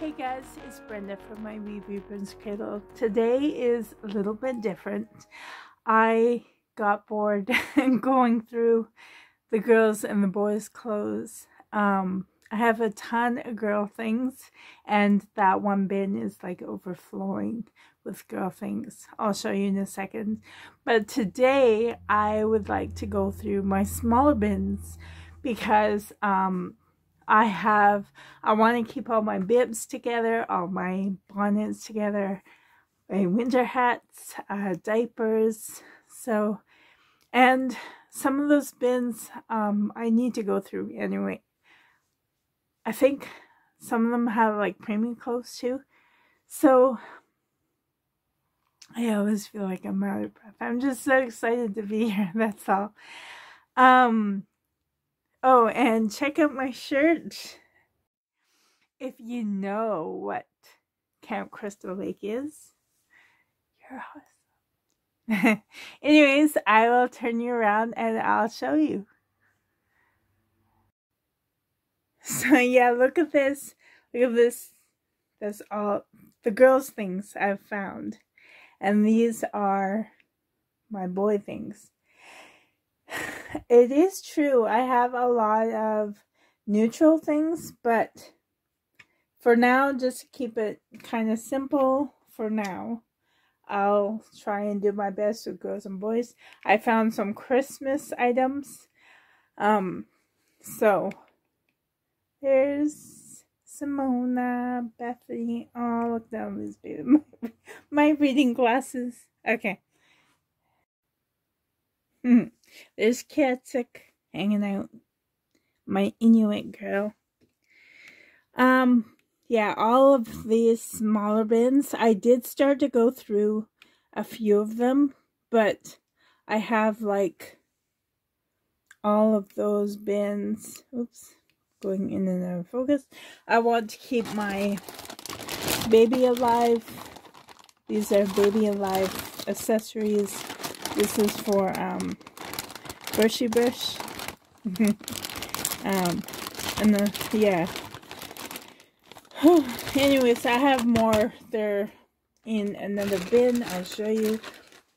Hey guys, it's Brenda from my Wee Reborn's Cradle. Today is a little bit different. I got bored going through the girls' and the boys' clothes. I have a ton of girl things, and that one bin is like overflowing with girl things. I'll show you in a second. But today I would like to go through my smaller bins because I want to keep all my bibs together, all my bonnets together, my winter hats, diapers. So, and some of those bins I need to go through anyway. I think some of them have like premium clothes too. So I always feel like I'm out of breath. I'm just so excited to be here. That's all. Oh, and check out my shirt. If you know what Camp Crystal Lake is, you're awesome. Anyways, I will turn you around and I'll show you. So yeah, look at this. Look at this. That's all the girls' things I've found. And these are my boy things. It is true, I have a lot of neutral things, but for now, just to keep it kind of simple for now, I'll try and do my best with girls and boys. I found some Christmas items. So there's Simona, Bethany. Oh, look down this baby. My reading glasses. Okay. There's Katsuk hanging out, my Inuit girl. Yeah, all of these smaller bins, I did start to go through a few of them, but I have like all of those bins. Oops, going in and out of focus. I want to keep my Baby Alive. These are Baby Alive accessories. This is for Bushy Bush. And the, yeah. Anyways, I have more. They're in another bin. I'll show you.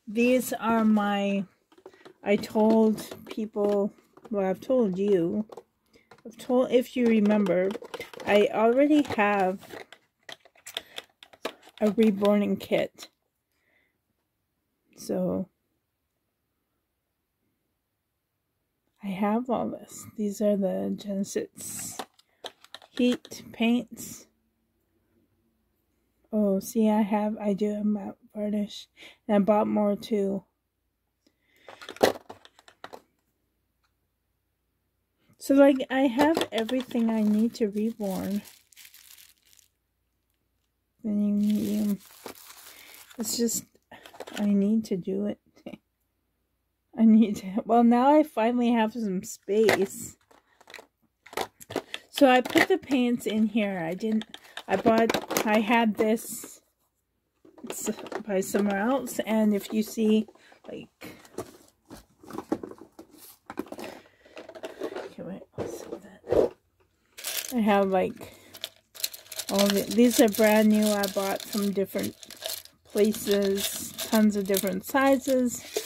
These are my, I told people, well, I've told you. I've told, if you remember, I already have a reborning kit. So I have all this. These are the Genesis heat paints. Oh, see, I do have matte varnish. And I bought more too. So, like, I have everything I need to reborn. It's just, I need to do it. I need to, well, now I finally have some space. So I put the paints in here. I had this by somewhere else. And if you see, like, okay, wait, I'll save that. I have, like, all the, these are brand new. I bought from different places, tons of different sizes.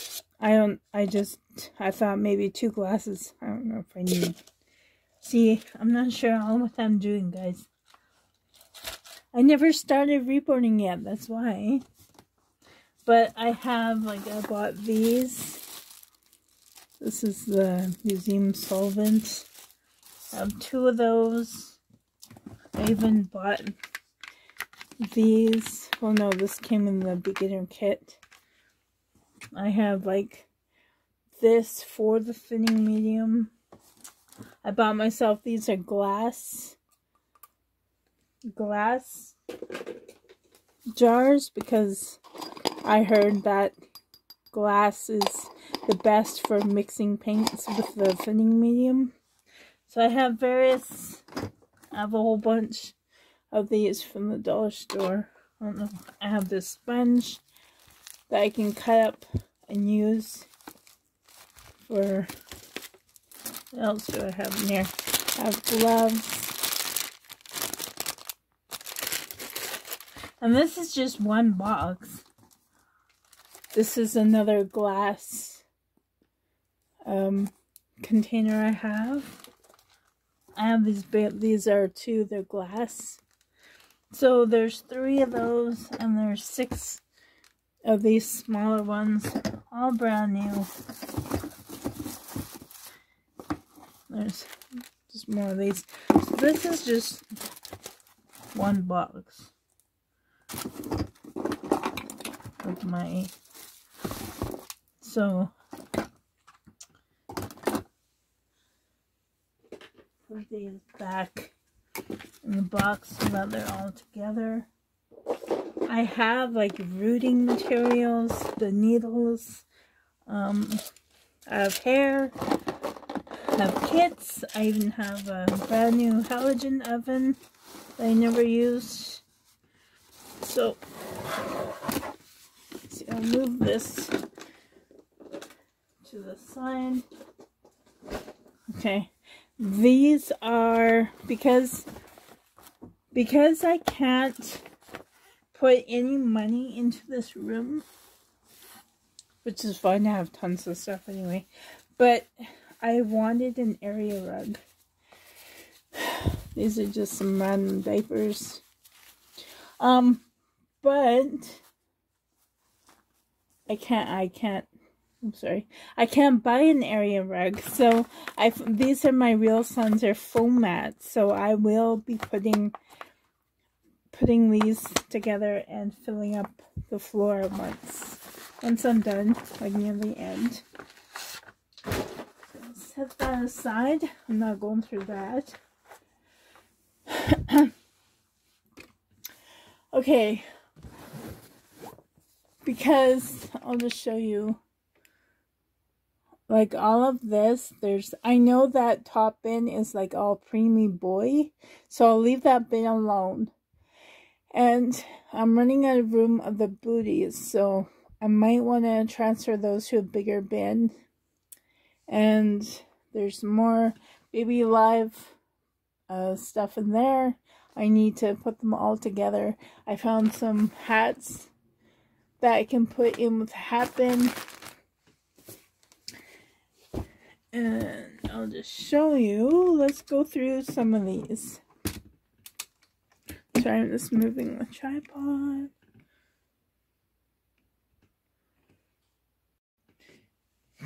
I thought maybe 2 glasses. I don't know if I need. See, I'm not sure all what I'm doing, guys. I never started reborning yet, that's why. But I have, like, I bought these. This is the museum solvent. I have 2 of those. I even bought these. Well, no, this came in the beginner kit. I have, like, this for the thinning medium. I bought myself, these are glass jars, because I heard that glass is the best for mixing paints with the thinning medium. So I have various, I have a whole bunch of these from the dollar store. I don't know. I have this sponge that I can cut up and use for, what else do I have in here? I have gloves. And this is just one box. This is another glass container I have. These are two, they're glass. So there's three of those, and there's six of these smaller ones, all brand new. There's just more of these. So this is just one box with my, so put these back in the box so that they're all together. I have like rooting materials, the needles, I have hair, I have kits, I even have a brand new halogen oven that I never used. So, let's see, I'll move this to the side. Okay, these are, because I can't put any money into this room, which is fine, I have tons of stuff anyway, but I wanted an area rug. These are just some random diapers. But I can't buy an area rug. So these are my real sons, are foam mats. So I will be putting these together and filling up the floor once I'm done, like near the end. Set that aside. I'm not going through that. Okay, because I'll just show you, like, all of this. I know that top bin is like all preemie boy, so I'll leave that bin alone. And I'm running out of room of the booties, so I might want to transfer those to a bigger bin. And there's more Baby Alive stuff in there. I need to put them all together. I found some hats that I can put in with the hat bin. And I'll just show you. Let's go through some of these. Sorry, I'm just moving the tripod.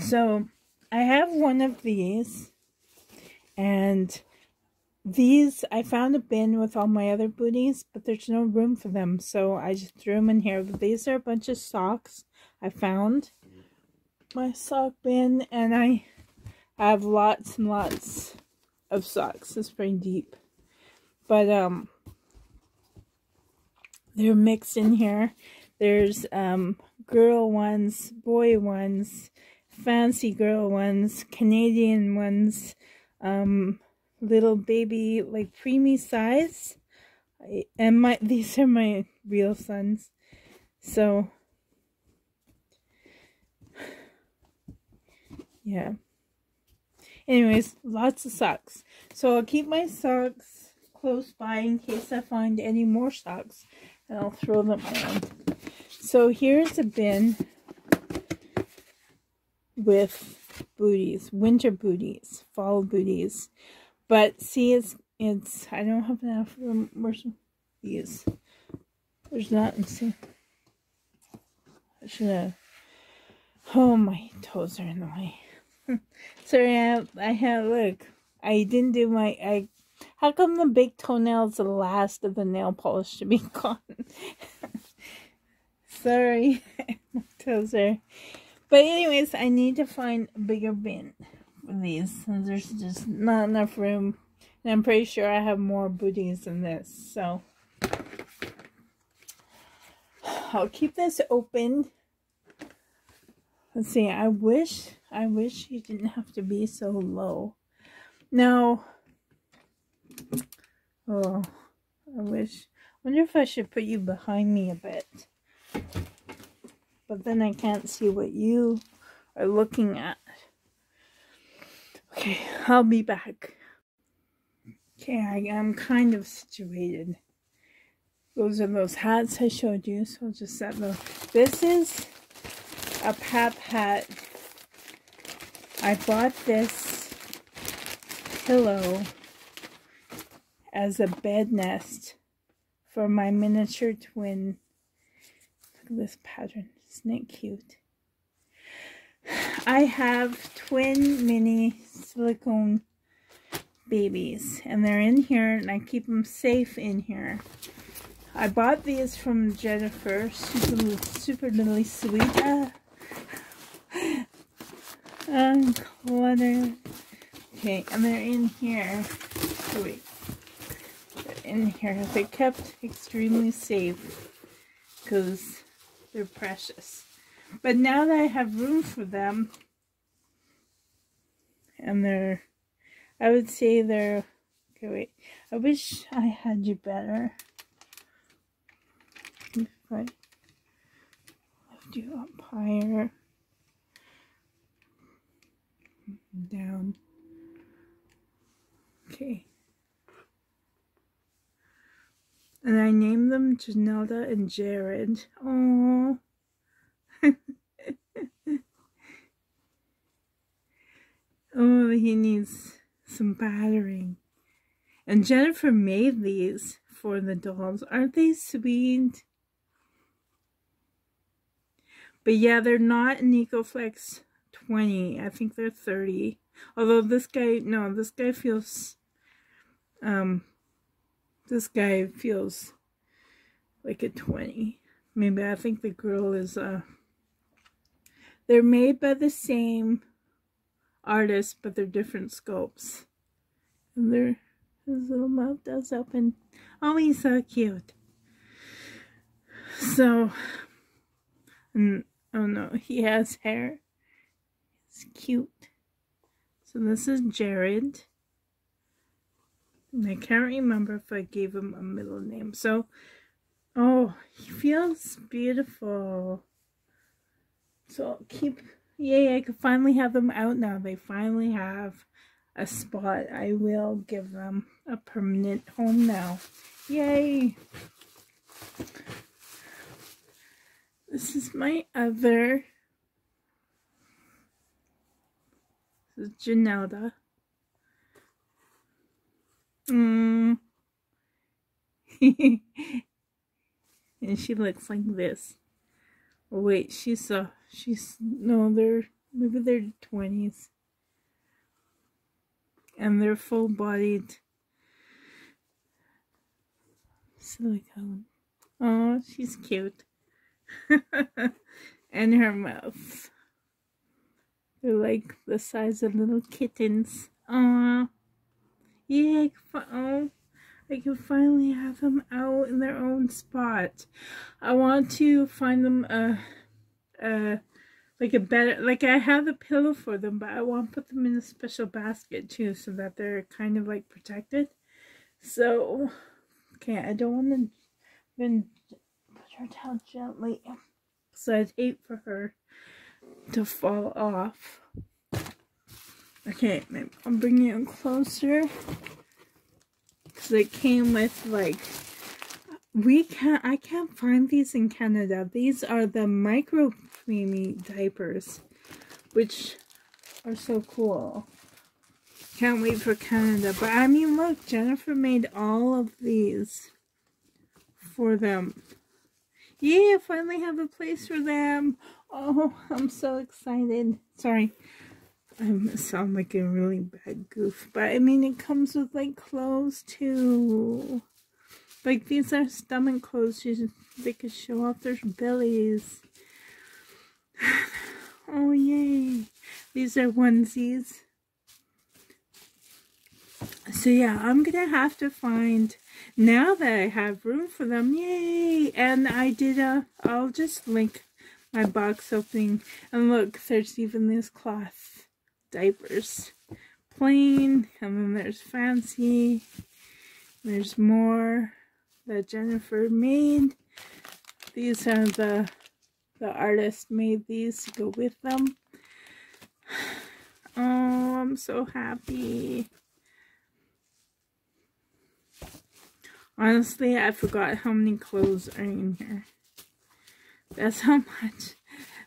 So, I have one of these, and these, I found a bin with all my other booties, but there's no room for them, so I just threw them in here. But these are a bunch of socks I found. My sock bin, and I have lots and lots of socks. It's pretty deep. But, they're mixed in here. There's, girl ones, boy ones, fancy girl ones, Canadian ones, little baby, like preemie size, and these are my real sons. So yeah, anyways, lots of socks, so I'll keep my socks close by in case I find any more socks, and I'll throw them around. So here's a bin with booties, winter booties, fall booties, but see, it's I don't have enough room. Where's these? There's not. Let's see, I should have. Oh, my toes are in the way. Sorry, I had, look, I didn't do my, how come the big toenail's the last of the nail polish to be gone? Sorry, my toes are. But anyways, I need to find a bigger bin for these. There's just not enough room. And I'm pretty sure I have more booties than this. So, I'll keep this open. Let's see. I wish you didn't have to be so low. Now, oh, I wonder if I should put you behind me a bit. But then I can't see what you are looking at. Okay, I'll be back. Okay, I'm kind of situated. Those are those hats I showed you, so I'll just set those. This is a Pat Pat. I bought this pillow as a bed nest for my miniature twin. Look at this pattern. Isn't it cute? I have twin mini silicone babies, and they're in here, and I keep them safe in here. I bought these from Jennifer. She's a super little sweet. Uncluttered. Okay, and they're in here. Oh, wait. They're in here. They're kept extremely safe because they're precious. But now that I have room for them, and they're, I would say they're, okay, wait. I wish I had you better. If I lift you up higher, down. Okay. And I named them Janelda and Jared. Oh. Oh, he needs some battering. And Jennifer made these for the dolls. Aren't they sweet? But yeah, they're not NicoFlex 20. I think they're 30. Although this guy, no, this guy feels like a 20. Maybe I think the girl is a. They're made by the same artist, but they're different sculpts. And their little mouth does open. Oh, he's so cute. So, and, oh no, he has hair. It's cute. So this is Jared. And I can't remember if I gave him a middle name. So, oh, he feels beautiful. So I'll keep, yay, I can finally have them out now. They finally have a spot. I will give them a permanent home now. Yay. This is my other. This is Janelda. And she looks like this. Oh, wait, she's a, she's, no, they're, maybe they're 20s. And they're full-bodied silicone. Oh, she's cute. And her mouth. They're like the size of little kittens. Aww. Yeah, oh, I can finally have them out in their own spot. I want to find them like a better, like I have a pillow for them, but I want to put them in a special basket too, so that they're kind of like protected. So, okay, I don't want to even put her down gently, so I'd hate for her to fall off. Okay, maybe I'll bring you in closer. Because it came with like, I can't find these in Canada. These are the micro creamy diapers, which are so cool. Can't wait for Canada. But I mean, look, Jennifer made all of these for them. Yeah, I finally have a place for them. Oh, I'm so excited. Sorry. I sound like a really bad goof, but I mean, it comes with like clothes too. Like these are stomach clothes, they could show off their bellies. Oh, yay. These are onesies. So yeah, I'm gonna have to find, now that I have room for them, yay. And I did a, I'll just link my box opening. And look, there's even this cloth. Diapers, plain, and then there's fancy. There's more that Jennifer made. These are the artist made these to go with them. Oh, I'm so happy. Honestly, I forgot how many clothes are in here. That's how much.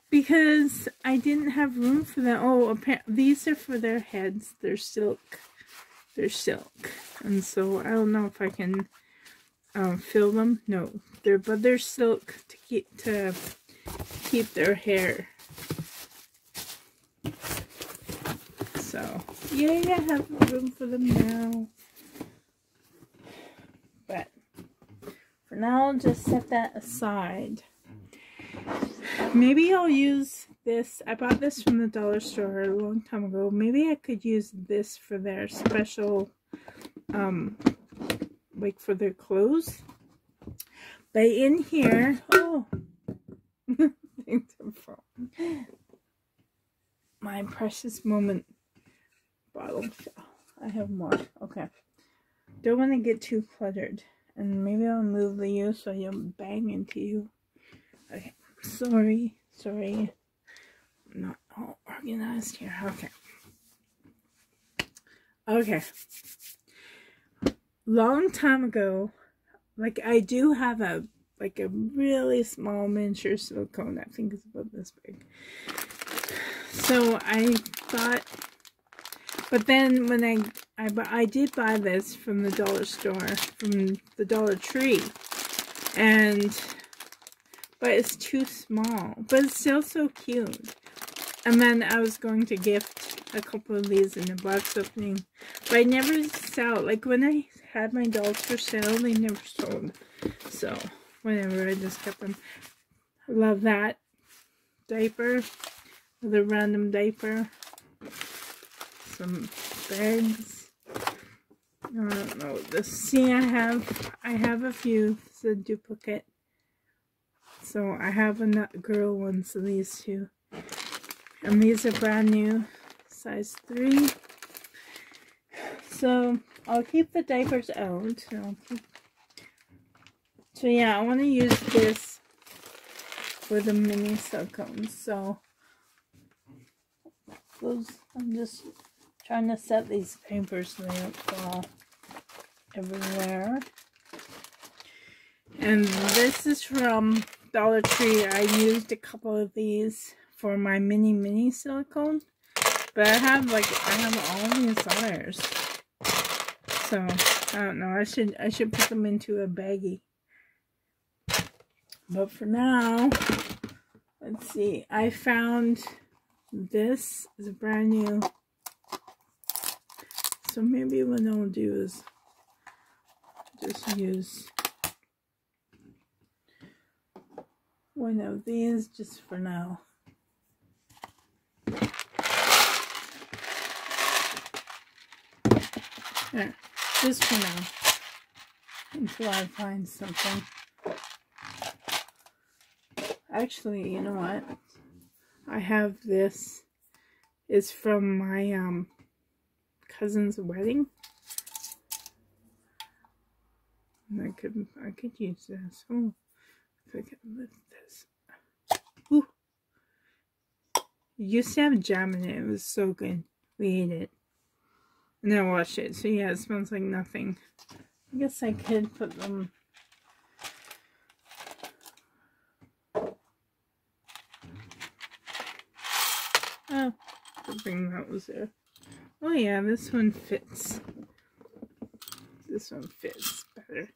Because I didn't have room for them. Oh, these are for their heads. They're silk. They're silk. And so I don't know if I can fill them. No, they're silk to keep their hair. So, yay, I have room for them now. But for now, I'll just set that aside. Maybe I'll use this. I bought this from the dollar store a long time ago. Maybe I could use this for their special, like for their clothes. But in here, oh, things are falling. My precious moment bottle. I have more. Okay. Don't want to get too cluttered. And maybe I'll move the you so you don't bang into you. Okay. Sorry. I'm not all organized here. Okay. Long time ago, like I do have a really small miniature silicone. I think it's about this big. So I thought, but then when I did buy this from the dollar store, from the Dollar Tree, and but it's too small, but it's still so cute. And then I was going to gift a couple of these in a box opening, but I never sell. Like when I had my dolls for sale, they never sold. So whenever I just kept them. I love that diaper, the random diaper, some bags. I don't know what this. See, I have a few. It's a duplicate. So I have a nut girl one, so these two. And these are brand new, size 3. So I'll keep the diapers out. So yeah, I want to use this for the mini silicones. So those, I'm just trying to set these papers so they don't fall everywhere. And this is from Dollar Tree. I used a couple of these for my mini silicone, but I have all these others. So I don't know. I should put them into a baggie. But for now, let's see. I found this is brand new. So maybe what I'll do is just use one of these just for now. There, just for now. Until I find something. Actually, you know what? I have this. It's from my cousin's wedding. And I could use this. Oh. I can lift this. Ooh. You used to have jam in it. It was so good. We ate it. And I washed it. So yeah, it smells like nothing. I guess I could put them. Oh, the thing that was there. Oh yeah, this one fits. This one fits better.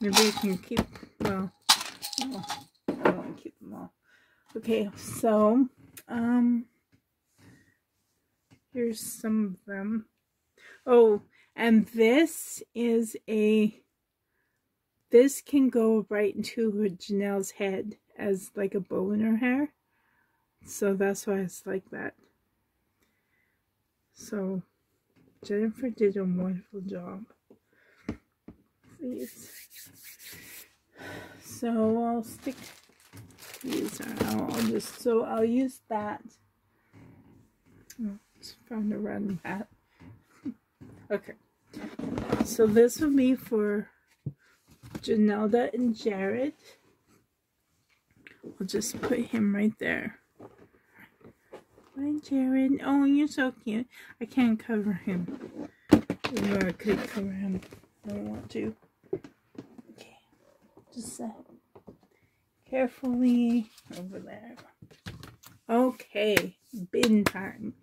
Maybe you can keep, well, no, I don't want to keep them all. Okay, so, here's some of them. Oh, and this is this can go right into Janelle's head as like a bow in her hair. So that's why it's like that. So, Jennifer did a wonderful job. These. So I'll stick these out. I'll use that. Oh, just found a random hat. Okay. So this will be for Janelda and Jared. We'll just put him right there. Hi, Jared. Oh, you're so cute. I can't cover him. Even though I could come around, I don't want to. Okay, just carefully over there. Okay, bin time.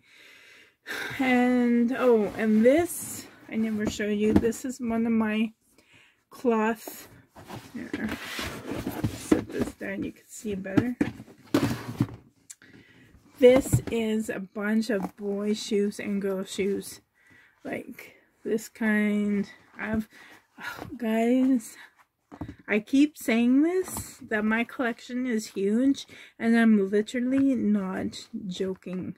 And oh, and this I never showed you. This is one of my cloth. Here, set this down. You can see better. This is a bunch of boy shoes and girl shoes, like this kind. Guys, I keep saying this, that my collection is huge, and I'm literally not joking.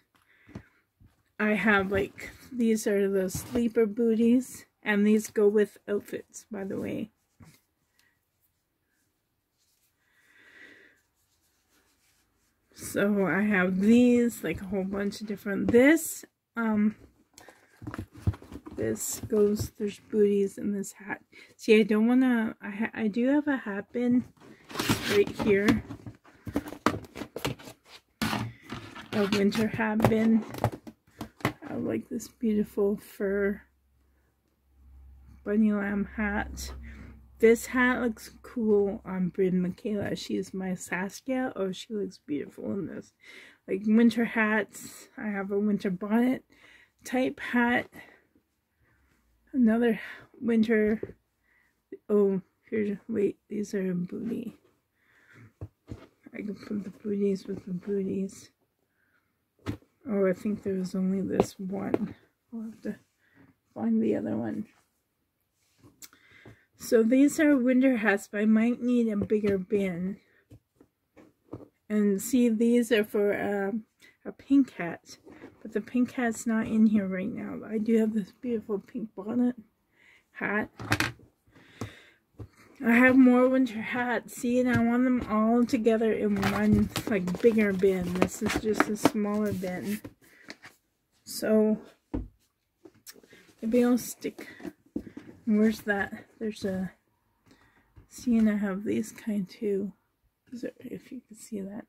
I have, like, these are the sleeper booties, and these go with outfits, by the way. So I have these, like a whole bunch of different. This, this goes, there's booties in this hat. See, I don't want to, I do have a hat bin right here. A winter hat bin. I like this beautiful fur bunny lamb hat. This hat looks cool on Bryn Michaela. She is my Saskia. Oh, she looks beautiful in this. Like winter hats. I have a winter bonnet type hat. Another winter. Oh, here's, wait, these are a booty. I can put the booties with the booties. Oh, I think there was only this one. I'll have to find the other one. So these are winter hats, but I might need a bigger bin. And see, these are for a pink hat. But the pink hat's not in here right now. I do have this beautiful pink bonnet hat. I have more winter hats. See, and I want them all together in one, like, bigger bin. This is just a smaller bin. So, maybe I'll stick... Where's that? There's a... See, and I have these kind too. If you can see that.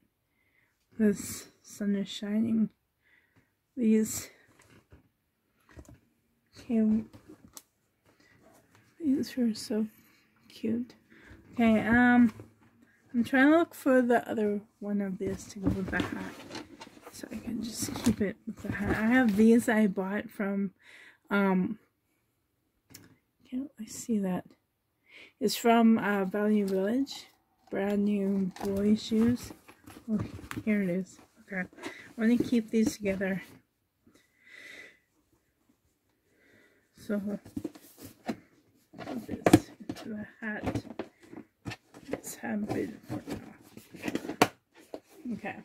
This sun is shining. These... Okay. These are so cute. Okay, I'm trying to look for the other one of these to go with the hat. So I can just keep it with the hat. I have these I bought from... I see that. It's from Value Village. Brand new boy shoes. Oh, here it is. Okay. I want to keep these together. So, put this into the hat. Let's have it for now. Okay.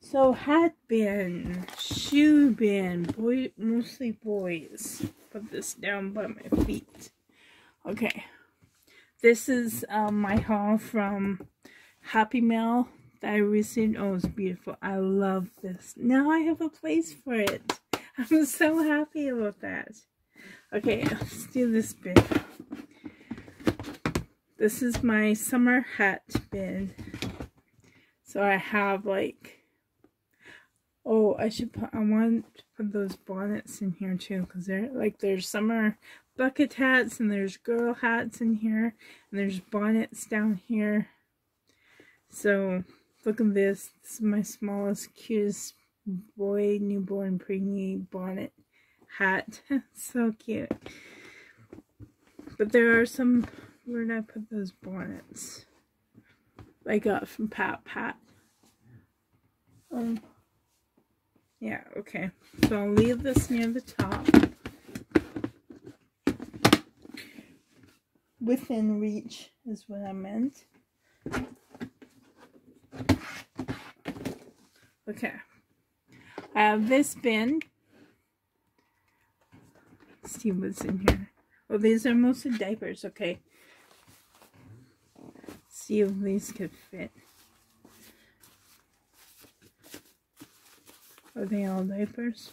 So, hat bin, shoe bin, boy, mostly boys. Put this down by my feet. Okay, this is my haul from Happy Mail that I received. Oh, it's beautiful. I love this. Now I have a place for it. I'm so happy about that. Okay, let's do this bin. This is my summer hat bin. So I have, like, oh, I should put, I want to put those bonnets in here too, because they're, like, there's summer bucket hats, and there's girl hats in here, and there's bonnets down here. So, look at this. This is my smallest, cutest boy, newborn, preemie bonnet hat. So cute. But there are some, where did I put those bonnets? I got from Pat Pat. Yeah, okay. So I'll leave this near the top. Within reach is what I meant. Okay. I have this bin. Let's see what's in here. Oh, these are mostly diapers. Okay. Let's see if these could fit. Are they all diapers?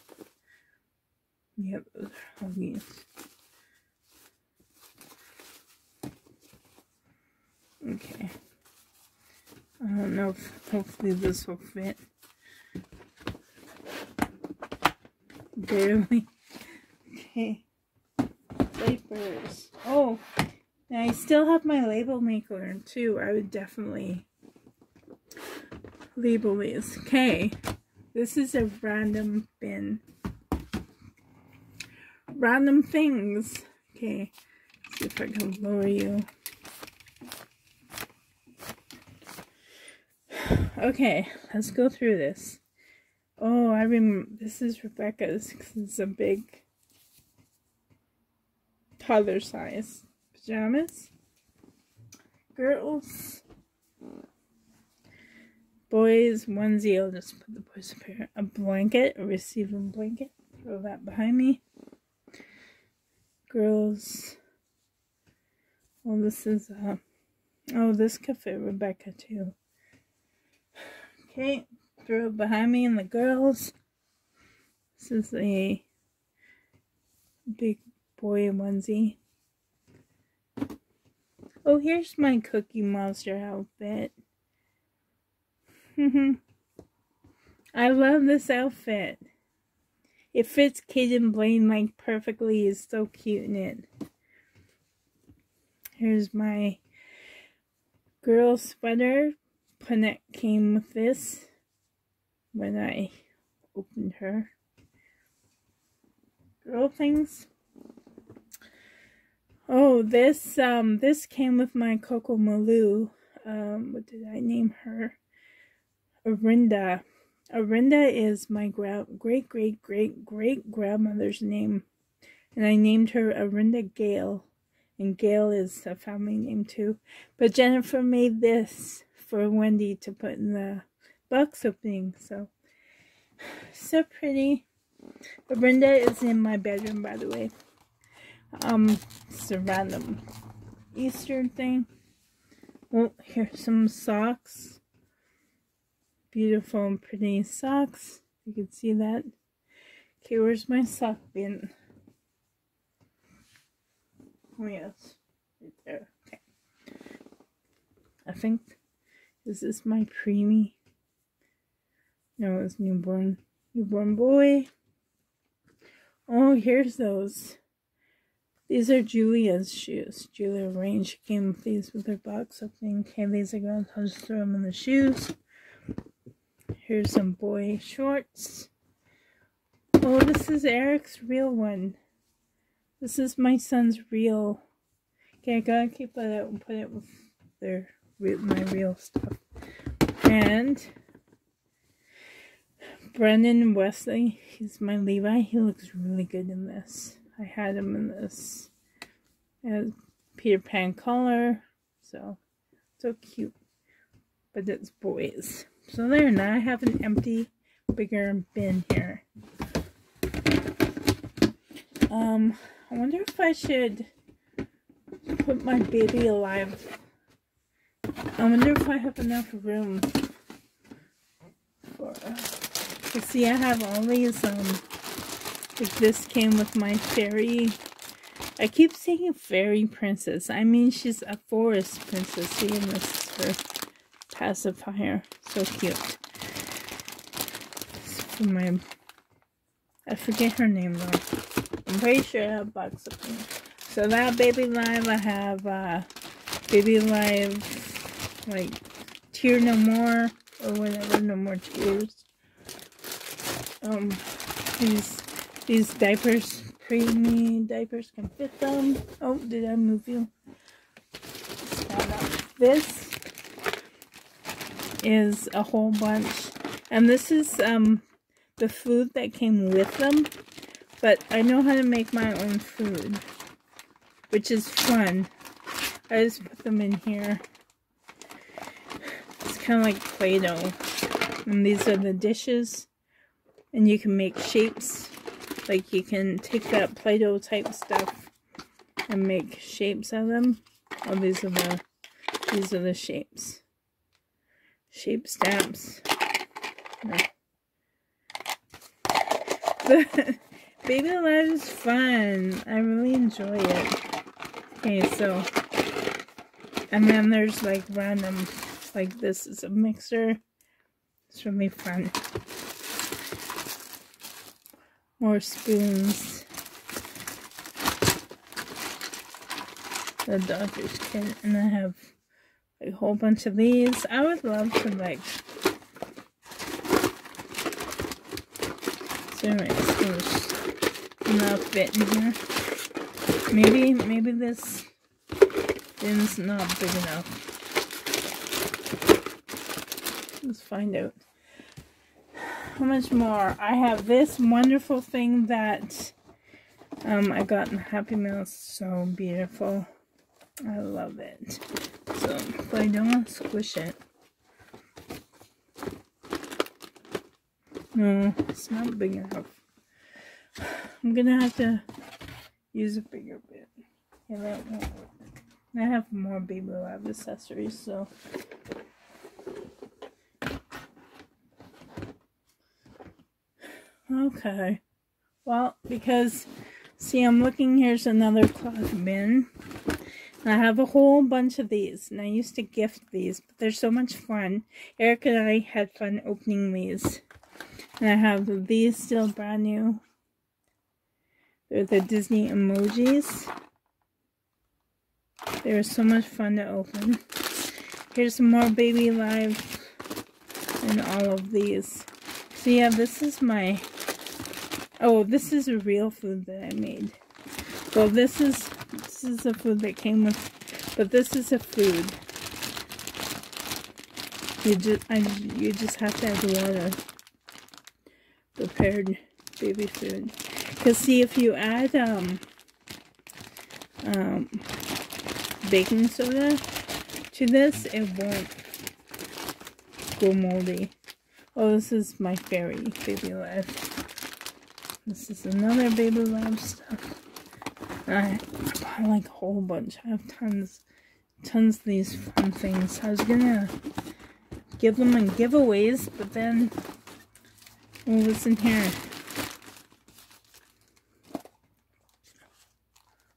Yep, those are Huggies. Okay. I don't know if hopefully this will fit. Barely. Okay. Okay. Papers. Oh, and I still have my label maker too. I would definitely label these. Okay, this is a random bin. Random things. Okay, let's see if I can lower you. Okay, let's go through this. Oh, I remember. This is Rebecca's because it's a big toddler size. Pajamas, girls, boys, onesie. I'll just put the boys up here. A blanket, a receiving blanket. Throw that behind me. Girls. Well, this is oh, this could fit Rebecca too. Okay, throw it behind me and the girls. This is a big boy onesie. Oh, here's my Cookie Monster outfit. I love this outfit. It fits Kid and Blaine like perfectly. It's so cute in it. Here's my girl sweater. Punette came with this when I opened her. Girl things. Oh, this this came with my Coco Malu. What did I name her? Arinda. Arinda is my great-great-great-great-grandmother's name. And I named her Arinda Gale. And Gale is a family name too. But Jennifer made this for Wendy to put in the box opening. So pretty. Brenda is in my bedroom, by the way. It's a random Easter thing. Oh, here's some socks. Beautiful and pretty socks. You can see that. Okay, where's my sock bin? Oh yes, right there. Okay. I think. Is this my preemie? No, it's newborn. Newborn boy. Oh, here's those. These are Julia's shoes. Julia Rain. She came with these with her box opening. Okay, these are gone. I'll just throw them in the shoes. Here's some boy shorts. Oh, this is Eric's real one. This is my son's real. Okay, I gotta keep that out and put it with their... with my real stuff. And Brendan Wesley, he's my Levi. He looks really good in this. I had him in this as Peter Pan collar, so cute. But it's boys. So there. Now I have an empty, bigger bin here. I wonder if I should put my Baby Alive. I wonder if I have enough room for, you see I have all these, like this came with my fairy, I keep saying fairy princess, I mean she's a forest princess, see, and this is her pacifier, so cute. For my, I forget her name though, I'm pretty sure I have box of them. So that Baby Alive, I have, Baby Alive, like Tear No More or whatever, No More Tears. These diapers, preemie diapers, can fit them. Oh, did I move you? This is a whole bunch, and this is the food that came with them. But I know how to make my own food, which is fun. I just put them in here. Kind of like Play-Doh, and these are the dishes, and you can make shapes, like you can take that Play-Doh type stuff and make shapes of them. Oh, these are the shapes, shape stamps. No. The Baby Alive is fun. I really enjoy it. Okay, so, and then there's like random. Like this is a mixer. It's really fun. More spoons. the Dodgers kit, and I have a whole bunch of these. I would love to like zoom enough fit in here. Maybe this bin's not big enough. Let's find out how much more. I have this wonderful thing that I got in Happy Meal. So beautiful. I love it. So, but I don't want to squish it. No, it's not big enough. I'm gonna have to use a bigger bit. Yeah, that won't work. I have more Baby Alive accessories, so okay. Well, because see, I'm looking, here's another cloth bin. I have a whole bunch of these, and I used to gift these, but they're so much fun. Eric and I had fun opening these. And I have these still brand new. They're the Disney emojis. They were so much fun to open. Here's some more Baby Alive and all of these. So yeah, this is my... Oh, this is a real food that I made. Well, this is the food that came with, but this is a food. You just have to have a lot of prepared baby food. Because see, if you add baking soda to this, it won't go moldy. Oh, this is my fairy Baby Alive. This is another Baby Alive stuff. I bought like a whole bunch. I have tons of these fun things. I was gonna give them in giveaways, but then, oh, what's in here?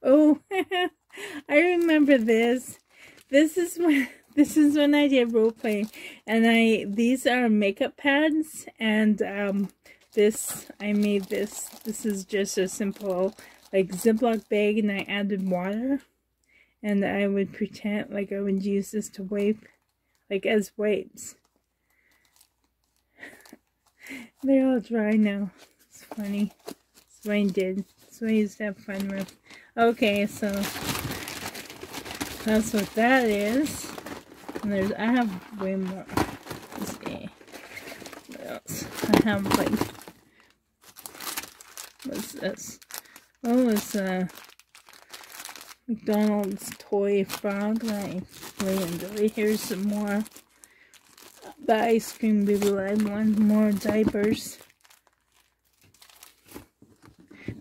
Oh, I remember this. This is when I did role play, and these are makeup pads, and this I made this. This is just a simple like Ziploc bag, and I added water, and I would pretend like I would use this to wipe, like as wipes. They're all dry now. It's funny. That's what I did. That's what I used to have fun with. Okay, so that's what that is. And I have way more. Let's see. What else? I have like, what's this? Oh, it's a McDonald's toy frog that I really enjoy. Here's some more. The ice cream Baby Alive one, more diapers.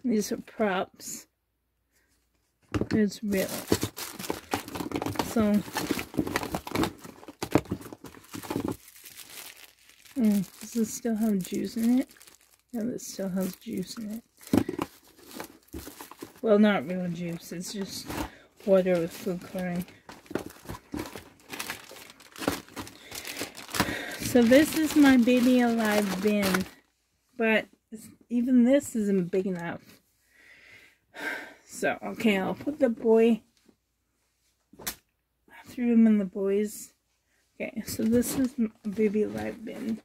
These are props. It's real. So, does this still have juice in it? Yeah, this still has juice in it. Well, not real juice, it's just water with food coloring. So this is my Baby Alive bin, but even this isn't big enough. So, okay, I'll put the boy, I threw him in the boys. Okay, so this is my Baby Alive bin.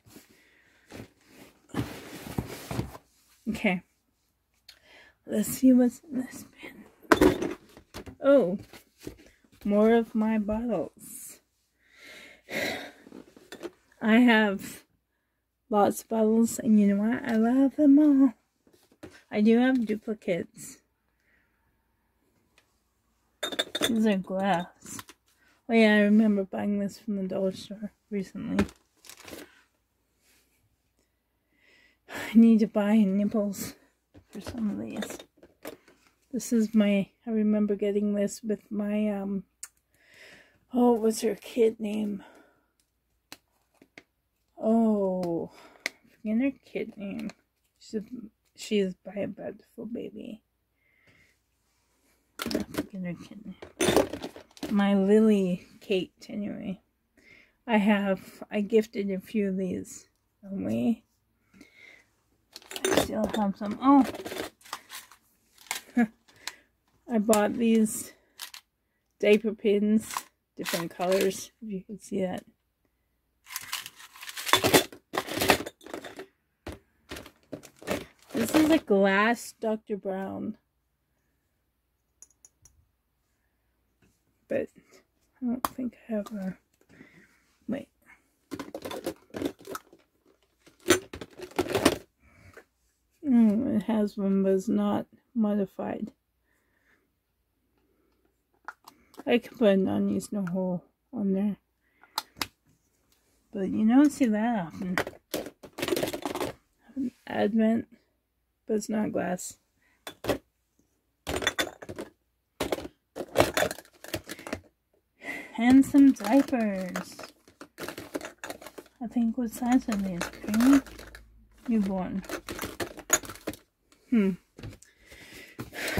Okay, let's see what's in this bin. Oh, more of my bottles. I have lots of bottles, and you know what? I love them all. I do have duplicates. These are glass. Oh yeah, I remember buying this from the dollar store recently. I need to buy nipples for some of these. This is my, I remember getting this with my, oh, what's her kid name? Oh, I forget her kid name. She is by a beautiful baby. I forget her kid name. My Lily Kate, anyway. I gifted a few of these away. I still have some. Oh! I bought these diaper pins, different colors, if you can see that. This is a glass Dr. Brown. But I don't think I have a... Wait. Oh, it has one, but it's not modified. I can put an onion snow hole on there. But you don't see that often. An advent, but it's not glass. And some diapers. I think what size are these? Cream? Newborn.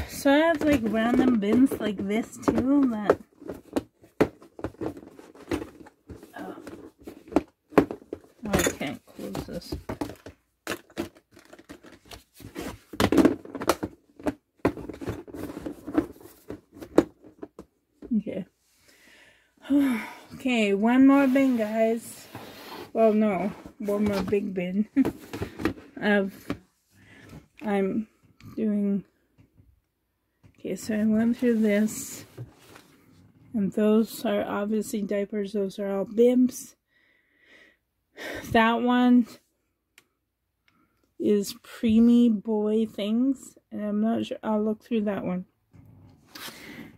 So I have like random bins like this too that... Oh. Oh, I can't close this. Okay. Okay, one more bin, guys. Well, no, one more big bin. I'm doing... Okay, so I went through this. And those are obviously diapers. Those are all bibs. That one is preemie boy things. And I'm not sure. I'll look through that one.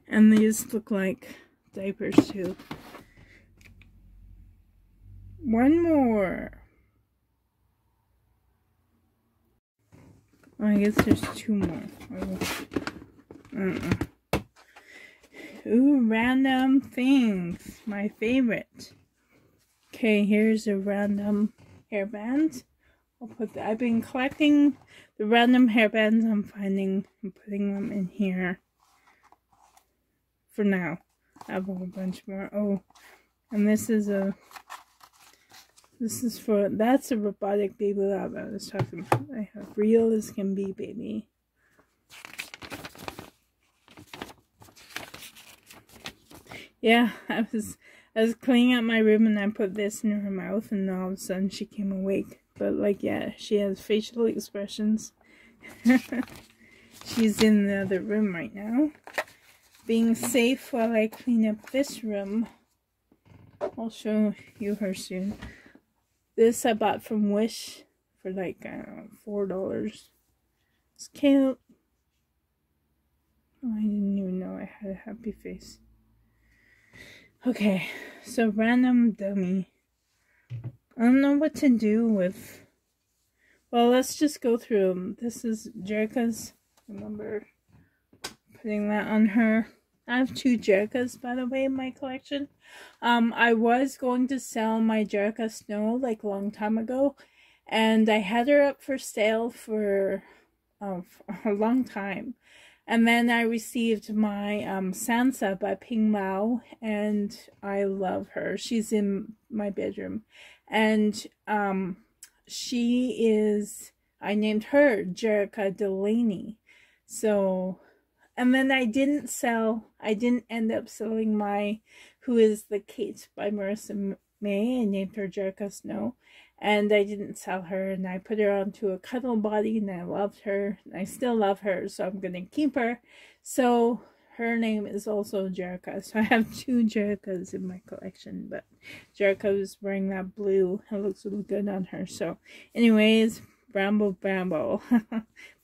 And these look like diapers too. One more. Oh, I guess there's two more. Ooh, random things. My favorite. Okay, here's a random hairband. I'll put that. I've been collecting the random hairbands I'm finding and putting them in here. For now. I have a whole bunch more. Oh, and this is for, that's a robotic baby lab I was talking about. I have real as can be baby. Yeah, I was cleaning out my room and I put this in her mouth and all of a sudden she came awake. But like, yeah, she has facial expressions. She's in the other room right now. Being safe while I clean up this room. I'll show you her soon. This I bought from Wish for like, I don't know, $4. It's cute. Oh, I didn't even know I had a happy face. Okay, so random dummy. I don't know what to do with... Well, let's just go through them. This is Jerica's. Remember... putting that on her. I have two Jericas, by the way, in my collection. I was going to sell my Jerica Snow like a long time ago, and I had her up for sale for a long time, and then I received my Sansa by Ping Mao, and I love her. She's in my bedroom, and I named her Jerica Delaney. So. And then I didn't end up selling my, who is the Kate by Marissa May. I named her Jerica Snow. And I didn't sell her. And I put her onto a cuddle body. And I loved her. And I still love her. So I'm going to keep her. So her name is also Jerica. So I have two Jericas in my collection. But Jerica was wearing that blue. It looks really good on her. So anyways, Bramble.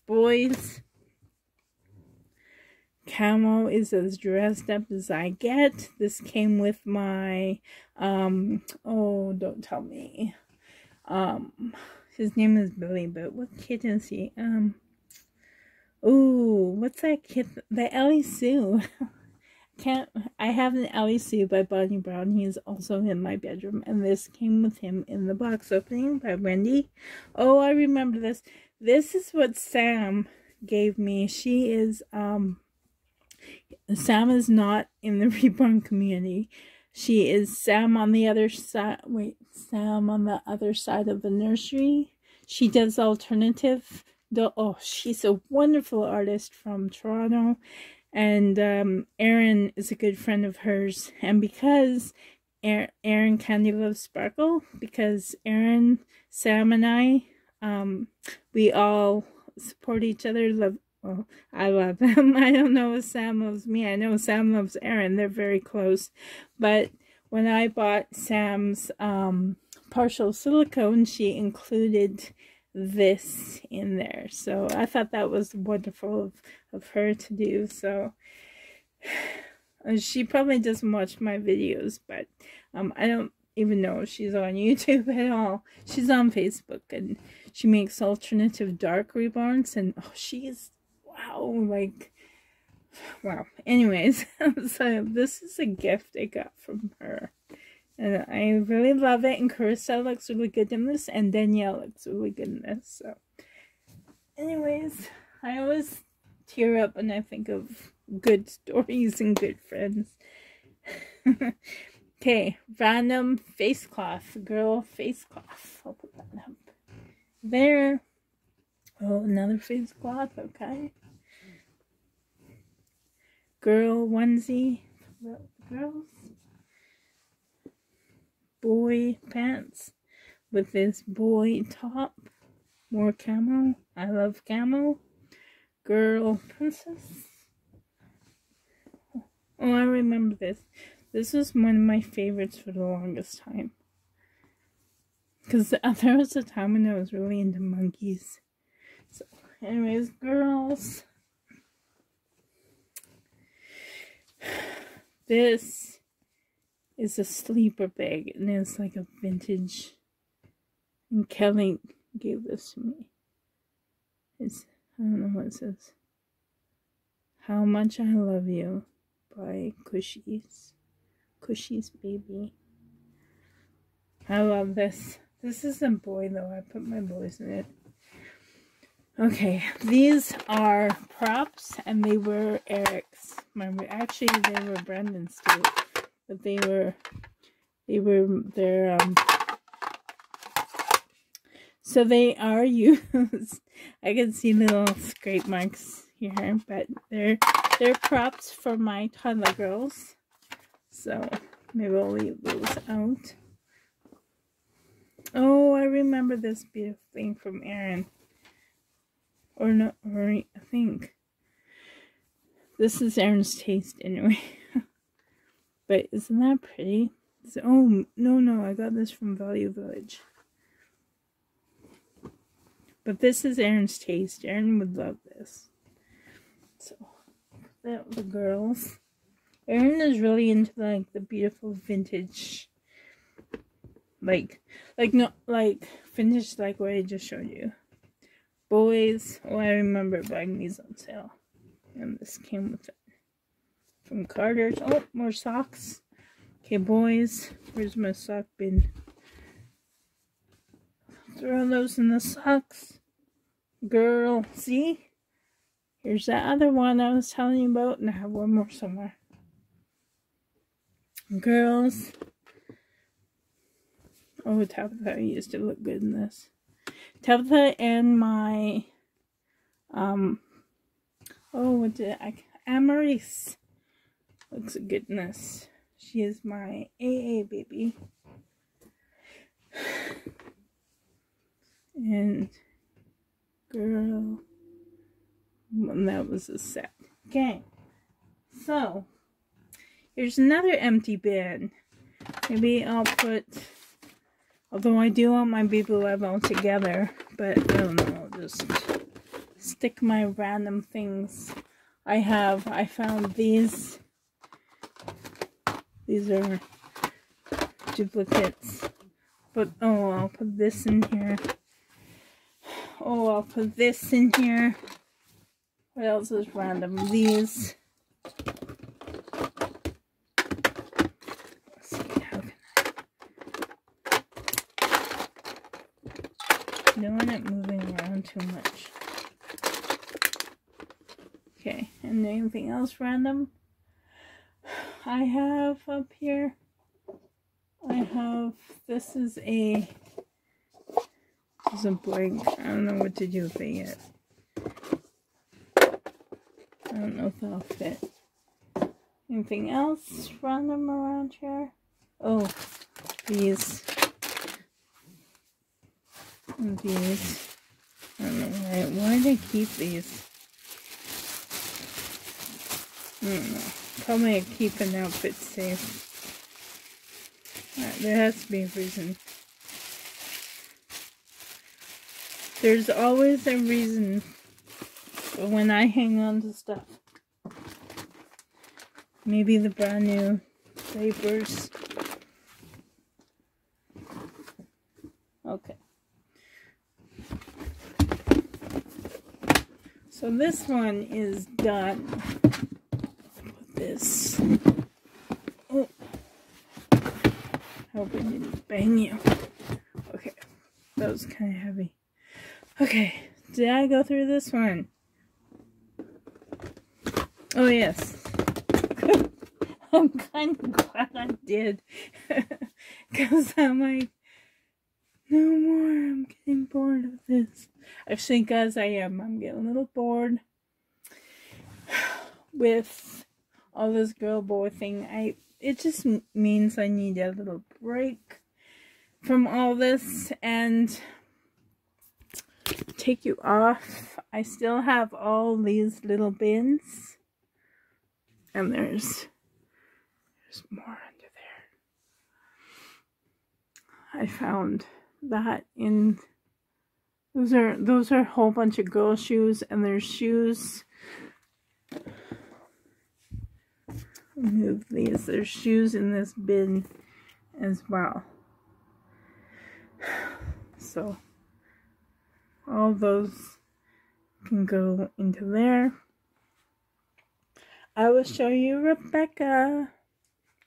Boys. Camo is as dressed up as I get. This came with my, oh, don't tell me. His name is Billy, but what kid is he? Oh, what's that kid? The Ellie Sue. I have an Ellie Sue by Bonnie Brown. He is also in my bedroom, and this came with him in the box opening by Wendy. Oh, I remember this. This is what Sam gave me. She is, Sam is not in the reborn community. She is Sam on the other side. Wait, Sam on the other side of the nursery. She does alternative. Oh, she's a wonderful artist from Toronto. And Erin is a good friend of hers. And because Erin kind of loves Sparkle, because Erin, Sam, and I, we all support each other. Well, I love them. I don't know if Sam loves me. I know Sam loves Erin. They're very close. But when I bought Sam's partial silicone, she included this in there. So I thought that was wonderful of her to do. So she probably doesn't watch my videos, but I don't even know if she's on YouTube at all. She's on Facebook, and she makes alternative dark reborns, and oh, she's wow, like wow. Anyways, so this is a gift I got from her. And I really love it, and Carissa looks really good in this, and Danielle looks really good in this, so. Anyways, I always tear up when I think of good stories and good friends. Okay, random face cloth, girl face cloth. I'll put that up there. Oh, another face cloth, okay. Girl onesie, girls. Boy pants with this boy top, more camel. I love camel. Girl princess. Oh, I remember this. This was one of my favorites for the longest time, because there was a time when I was really into monkeys. So anyways, girls, this is a sleeper bag, and it's like a vintage, and Kelly gave this to me. It's, I don't know what it says. How Much I Love You by Cushies. Cushies Baby. I love this. This is a boy though. I put my boys in it. Okay, these are props, and they were Eric's. Actually, they were Brendan's too. But they were their, so they are used. I can see little scrape marks here, but they're props for my toddler girls. So maybe I'll leave those out. Oh, I remember this beautiful thing from Erin. Or no, or I think. This is Erin's taste anyway. But isn't that pretty? It's, oh, no, I got this from Value Village. But this is Erin's taste. Erin would love this. So, that was the girls. Erin is really into, like, the beautiful vintage. Like, not, like, vintage like what I just showed you. Boys, oh, I remember buying these on sale. And this came with it. From Carter's. Oh, more socks. Okay, boys. Where's my sock bin? Throw those in the socks. Girl. See? Here's that other one I was telling you about. And I have one more somewhere. Girls. Oh, Tabitha used to look good in this. Tabitha and my... Oh, what did I... Amaris. Looks a goodness. She is my AA baby. And girl, and that was a set. Okay, so here's another empty bin. Maybe I'll put, although I do want my Baby Alive all together, but I don't know, I'll just stick my random things I have. I found these. These are duplicates, but oh, I'll put this in here. Oh, I'll put this in here. What else is random? These. Let's see, how can I? No, I'm not moving around too much. Okay, and anything else random? I have up here, I have, this is a, it's a blank, I don't know what to do with it yet. I don't know if that'll fit. Anything else random around here? Oh, these. And these. I don't know why they keep these. I don't know. Probably to keep an outfit safe. There has to be a reason. There's always a reason when I hang on to stuff. Maybe the brand new papers. Okay. So this one is done. Put this. Oh. Hope I didn't bang you. Okay. That was kind of heavy. Okay. Did I go through this one? Oh, yes. I'm kind of glad I did. Because I'm like, no more. I'm getting bored of this. Actually, guys, I am. I'm getting a little bored with all this girl-boy thing. It just means I need a little break from all this and take you off. I still have all these little bins. And there's more under there. I found that in those are a whole bunch of girl shoes, and there's shoes. Move these. There's shoes in this bin as well. So all those can go into there. I will show you Rebecca.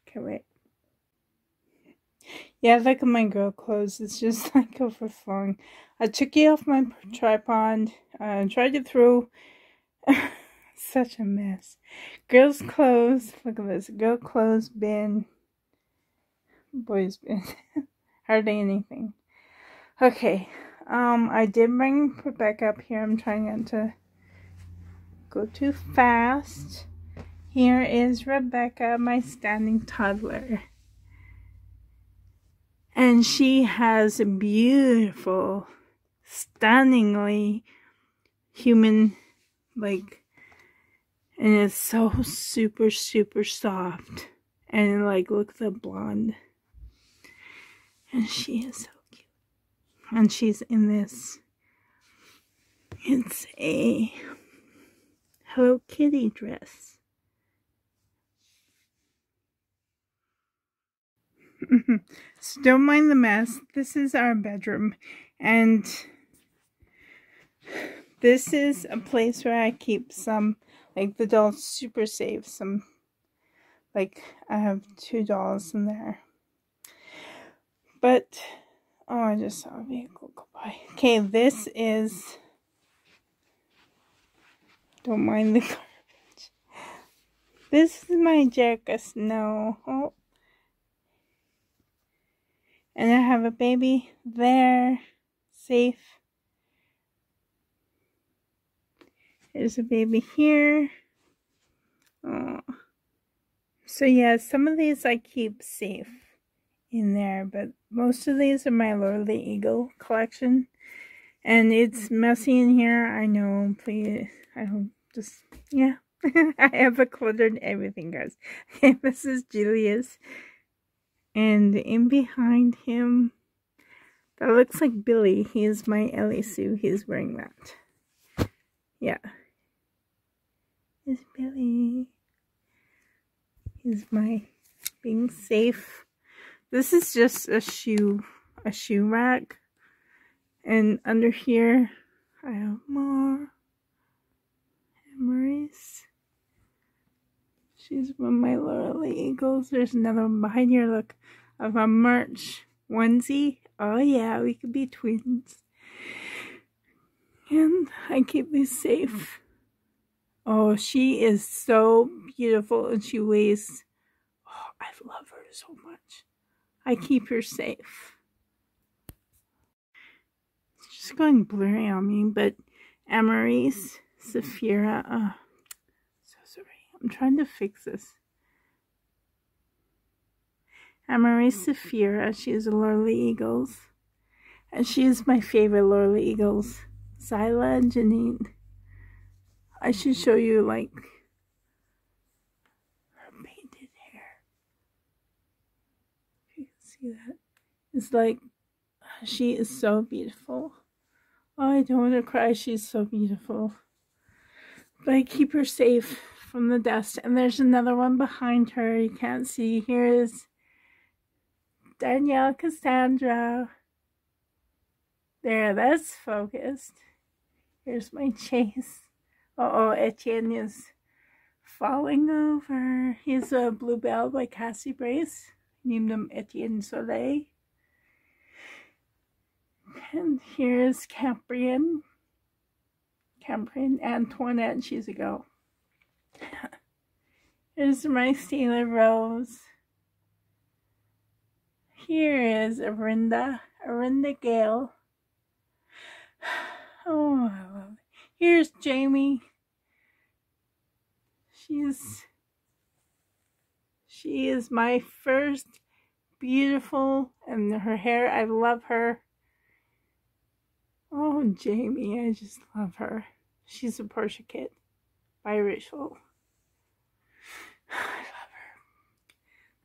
Okay, wait. Yeah, look at my girl clothes. It's just like overflowing. I took you off my tripod. Tried to throw. Such a mess. Girls' clothes. Look at this. Girl clothes bin. Boys' bin. Hardly anything. Okay. I did bring Rebecca up here. I'm trying not to go too fast. Here is Rebecca, my standing toddler. And she has a beautiful, stunningly human, like, and it's so super, super soft. And like, look at the blonde. And she is so cute. And she's in this, it's a Hello Kitty dress. So don't mind the mess. This is our bedroom, and this is a place where I keep some, like the dolls super safe, some, like I have 2 dolls in there. But, oh, I just saw a vehicle go by. Okay, this is, don't mind the garbage. This is my Jerica Snow. Oh. And I have a baby there, safe. There's a baby here. Oh. So yeah, some of these I keep safe in there, but most of these are my Lorelei Eagle collection. And it's messy in here, I know, please, I hope, just, yeah. I have cluttered everything, guys. Okay, this is Julius. And in behind him, that looks like Billy. He is my Ellie Sue. He's wearing that. Yeah. It's Billy. He's my being safe. This is just a shoe rack. And under here, I have more. Amaris. She's one of my Lorelei Eagles. There's another one behind here. Look, of a merch onesie. Oh yeah, we could be twins. And I keep these safe. Oh, she is so beautiful, and she weighs. Oh, I love her so much. I keep her safe. It's just going blurry on me, but Amaris, Safira, I'm trying to fix this. Amaris Safira, she is the Lorelei Eagles. And she is my favorite Lorelei Eagles. Zyla and Janine. I should show you, like, her painted hair. If you can see that. It's like, she is so beautiful. Oh, I don't want to cry. She's so beautiful. But I keep her safe from the dust. And there's another one behind her. You can't see. Here is Danielle Cassandra. There, that's focused. Here's my Chase. Uh-oh, Etienne is falling over. He's a Bluebell by Cassie Brace. Named him Etienne Soleil. And here's Cambrian. Cambrian Antoinette, she's a girl. Here's my Sailor Rose. Here is Arinda. Arinda Gale. Oh, I love it. Here's Jamie. She is my first beautiful, and her hair, I love her. Oh, Jamie, I just love her. She's a Porsche kid, biracial. I love her.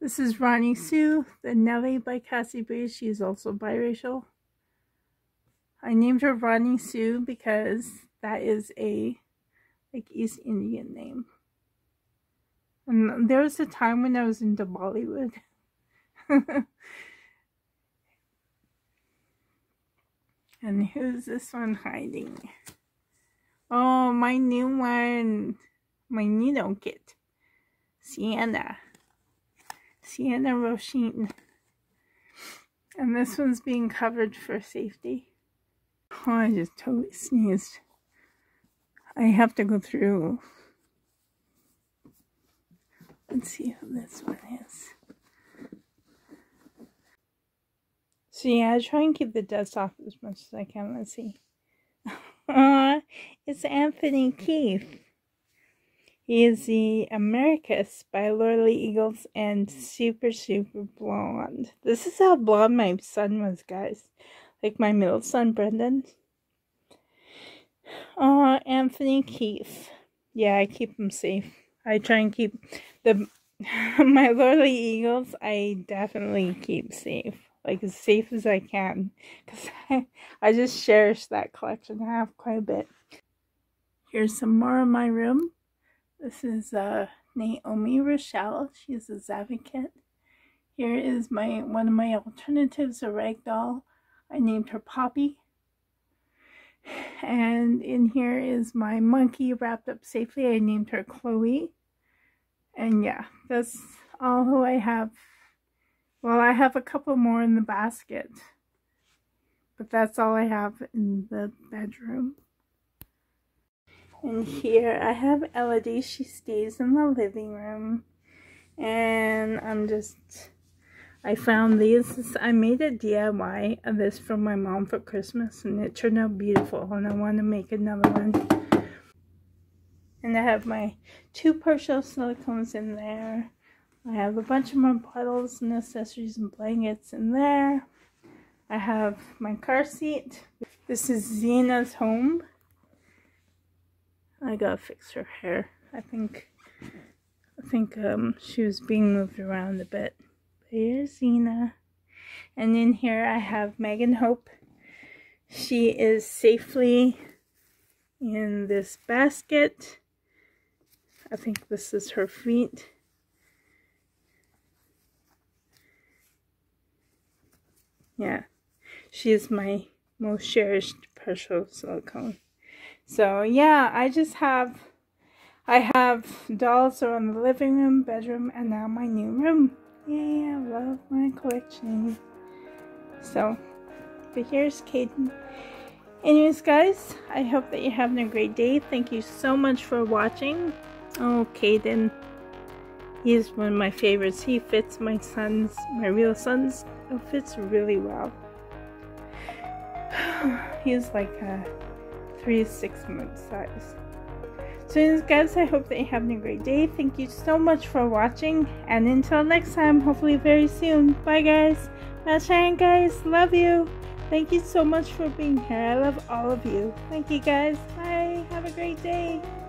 This is Ronnie Sue, the Nelly by Cassie Bree. She's also biracial. I named her Ronnie Sue because that is a, like, East Indian name. And there was a time when I was into Bollywood. And who's this one hiding? Oh, my new one. My Nino kit. Sienna. Sienna Roisin. And this one's being covered for safety. Oh, I just totally sneezed. I have to go through. Let's see who this one is. So yeah, I try and keep the dust off as much as I can. Let's see. Aww, it's Anthony Keith. He is the Americus by Lorelei Eagles and super, super blonde. This is how blonde my son was, guys. Like my middle son, Brendan. Aww, Anthony Keith. Yeah, I keep him safe. I try and keep my Lorelei Eagles, I definitely keep safe. Like, as safe as I can. Because I just cherish that collection. I have quite a bit. Here's some more in my room. This is Naomi Rochelle. She's a advocate. Here is my one of my alternatives, a rag doll. I named her Poppy. And in here is my monkey wrapped up safely. I named her Chloe. And yeah, that's all who I have. Well, I have a couple more in the basket, but that's all I have in the bedroom. And here I have Elodie. She stays in the living room, and I found these. I made a DIY of this from my mom for Christmas, and it turned out beautiful, and I want to make another one. And I have my two partial silicones in there. I have a bunch of my bottles and accessories and blankets in there. I have my car seat. This is Zena's home. I gotta fix her hair. I think she was being moved around a bit. But here's Zena. And in here I have Megan Hope. She is safely in this basket. I think this is her feet. Yeah, she is my most cherished partial silicone. So yeah, I have dolls around the living room, bedroom, and now my new room. Yay, I love my collection. So, but here's Caden. Anyways, guys, I hope that you're having a great day. Thank you so much for watching. Oh, Caden. He is one of my favorites. He fits my real son's outfits really well. He's like a 3 to 6 month size. So So anyways guys, I hope that you're having a great day. Thank you so much for watching, and until next time, hopefully very soon. Bye guys. Mashayan guys, love you. Thank you so much for being here. I love all of you. Thank you guys. Bye. Have a great day.